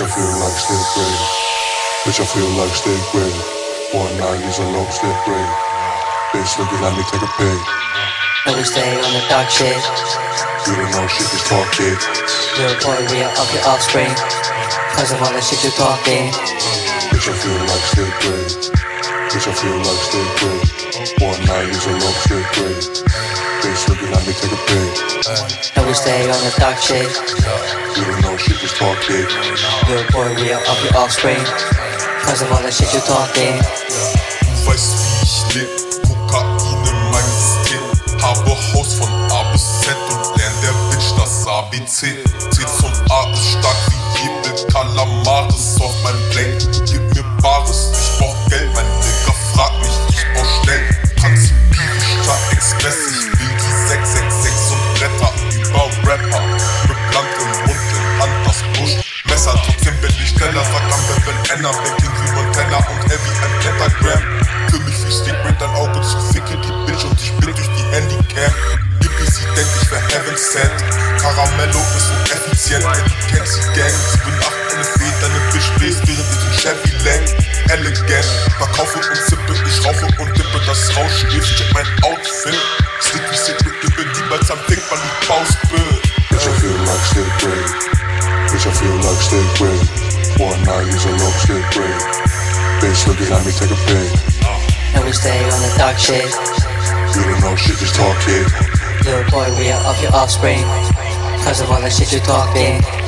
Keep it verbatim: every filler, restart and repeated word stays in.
Bitch, I feel like Slick Rick. Bitch, I feel like Slick Rick. one nineties and low Slick Rick. Bitch, look at me, take a pic. Always staying on the dark shit. You don't know shit, just talk shit. You're a boy, we are of your offspring. Cause of all that shit you're talking. Bitch, I feel like Slick Rick. Bitch, I feel like Slick Rick. one nineties and low Slick Rick. Bitch, look at me, take a pic. Always staying on the dark shit. You don't know shit, just talk shit. You're a boy, we are of your offspring. Cause of all that shit you're talking. Weißt du, wie ich lebe? Kokain in meinem Skin, habe Haus von A bis Z und lern der Bitch das A B C. C zum A ist stark wie jede Kalamaris auf meinem Blade. Gib mir Bares, ich brauch Geld, mein Nigger fragt mich, ich brauch schnell. Transibirischer Express, ich will die sechs sechs sechs und Bretter über Rapper. Mit Land im Mund, in Hand das Busch, Messer, trotzdem bin ich schneller. Sag am wenn Anna, bin King wie Montana und Heavy an Klettergram. Für mich wie Stick mit dein Auge zu ficke die Bitch und ich blick durch die Handycam. Gib mir sie, denk ich wär Heaven Sent. Caramelo ist so effizient, die kennt sie Gang. sieben acht eine Fee, deine Bitch bläst, während ich den Chevy lenk. Elegant, verkaufe und zippe, ich rauche und dippe, das Rauschen hilft, check mein Outfit. Stick wie Stick mit Dippe, niemals am Ding, weil ich Baus bin. Bitch, I feel like Stick Rick. Bitch, I feel like Stick Rick. one nineties and low Stick Rick. Bitch, look at me, take a pic. And we stay on the dark shit. You don't know shit, just talk it. Little boy, we are of your offspring. Cause of all that shit you're talking.